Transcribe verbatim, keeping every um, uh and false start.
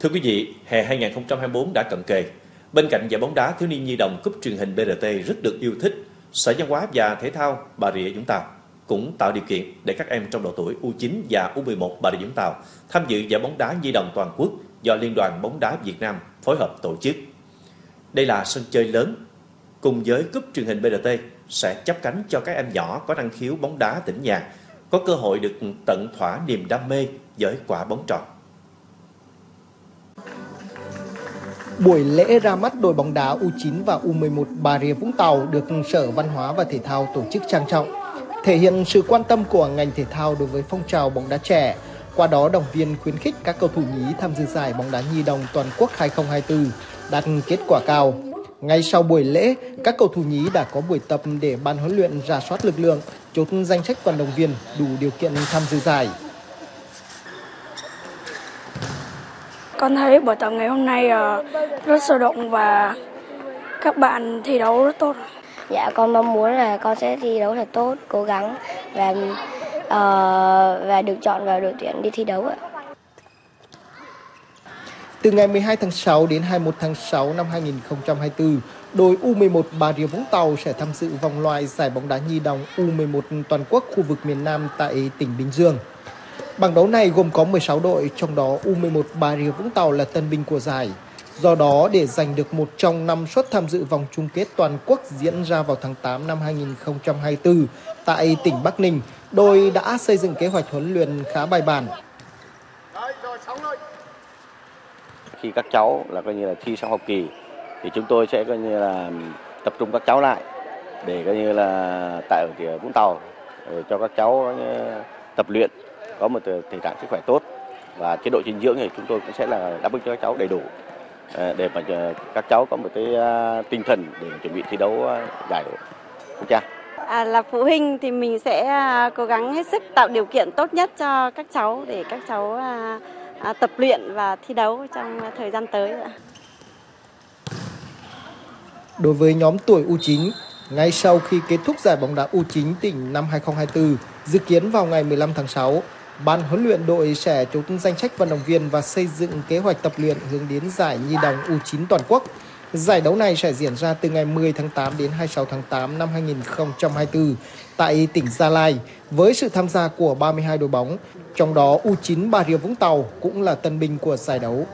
Thưa quý vị, hè hai không hai tư đã cận kề. Bên cạnh giải bóng đá thiếu niên nhi đồng cúp truyền hình bê rờ tê rất được yêu thích, Sở Văn hóa và Thể thao Bà Rịa Vũng Tàu cũng tạo điều kiện để các em trong độ tuổi U chín và U mười một Bà Rịa Vũng Tàu tham dự giải bóng đá nhi đồng toàn quốc do Liên đoàn Bóng đá Việt Nam phối hợp tổ chức. Đây là sân chơi lớn, cùng với cúp truyền hình bê rờ tê sẽ chắp cánh cho các em nhỏ có năng khiếu bóng đá tỉnh nhà có cơ hội được tận thỏa niềm đam mê với quả bóng tròn. Buổi lễ ra mắt đội bóng đá U chín và U mười một Bà Rịa Vũng Tàu được Sở Văn hóa và Thể thao tổ chức trang trọng, thể hiện sự quan tâm của ngành thể thao đối với phong trào bóng đá trẻ, qua đó động viên khuyến khích các cầu thủ nhí tham dự giải bóng đá nhi đồng toàn quốc hai không hai tư đạt kết quả cao. Ngay sau buổi lễ, các cầu thủ nhí đã có buổi tập để ban huấn luyện rà soát lực lượng, chốt danh sách vận động viên đủ điều kiện tham dự giải. Con thấy buổi tập ngày hôm nay rất sôi động và các bạn thi đấu rất tốt. Dạ, con mong muốn là con sẽ thi đấu thật tốt, cố gắng và uh, và được chọn vào đội tuyển đi thi đấu ạ. Từ ngày mười hai tháng sáu đến hai mươi mốt tháng sáu năm hai nghìn không trăm hai mươi tư, đội U mười một Bà Rịa Vũng Tàu sẽ tham dự vòng loại giải bóng đá nhi đồng U mười một toàn quốc khu vực miền Nam tại tỉnh Bình Dương. Bảng đấu này gồm có mười sáu đội, trong đó U mười một Bà Rịa Vũng Tàu là tân binh của giải. Do đó, để giành được một trong năm suất tham dự vòng chung kết toàn quốc diễn ra vào tháng tám năm hai nghìn không trăm hai mươi tư tại tỉnh Bắc Ninh, đội đã xây dựng kế hoạch huấn luyện khá bài bản. Khi các cháu là coi như là thi xong học kỳ thì chúng tôi sẽ coi như là tập trung các cháu lại để coi như là tại ở Vũng Tàu để cho các cháu tập luyện có một tình trạng sức khỏe tốt, và chế độ dinh dưỡng thì chúng tôi cũng sẽ là đáp ứng cho các cháu đầy đủ để mà các cháu có một cái tinh thần để chuẩn bị thi đấu giải quốc gia. À, là phụ huynh thì mình sẽ cố gắng hết sức tạo điều kiện tốt nhất cho các cháu để các cháu tập luyện và thi đấu trong thời gian tới. Đối với nhóm tuổi U chín, ngay sau khi kết thúc giải bóng đá U chín tỉnh năm hai không hai tư, dự kiến vào ngày mười lăm tháng sáu, ban huấn luyện đội sẽ chốt danh sách vận động viên và xây dựng kế hoạch tập luyện hướng đến giải nhi đồng U chín toàn quốc. Giải đấu này sẽ diễn ra từ ngày mười tháng tám đến hai mươi sáu tháng tám năm hai nghìn không trăm hai mươi tư tại tỉnh Gia Lai với sự tham gia của ba mươi hai đội bóng, trong đó U chín Bà Rịa Vũng Tàu cũng là tân binh của giải đấu.